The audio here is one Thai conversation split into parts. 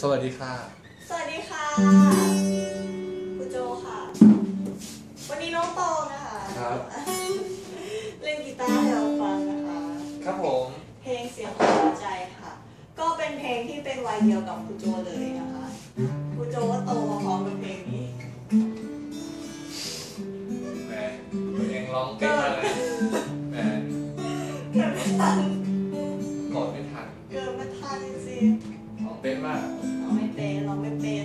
สวัสดีค่ะสวัสดีค่ะคุณโจค่ะวันนี้น้องตองนะคะครับเล่นกีตาร์ให้เราฟังนะคะครับผมเพลงเสียงของหัวใจค่ะก็เป็นเพลงที่เป็นวัยเดียวกับคุณโจเลยนะคะคุณโจว่าโตมาพร้อมกับเพลงนี้แหมตัวเองร้องเก่งมากเลยแหมเกิดไม่ทันก่อนไม่ทันเกิดไม่ทันจริงร้องเป๊ะมากเราไม่เป็นเราไม่เป็น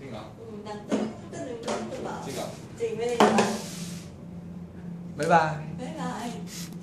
邊個？唔得，得兩個啫嘛。邊個？剩俾你啦。拜拜。拜拜。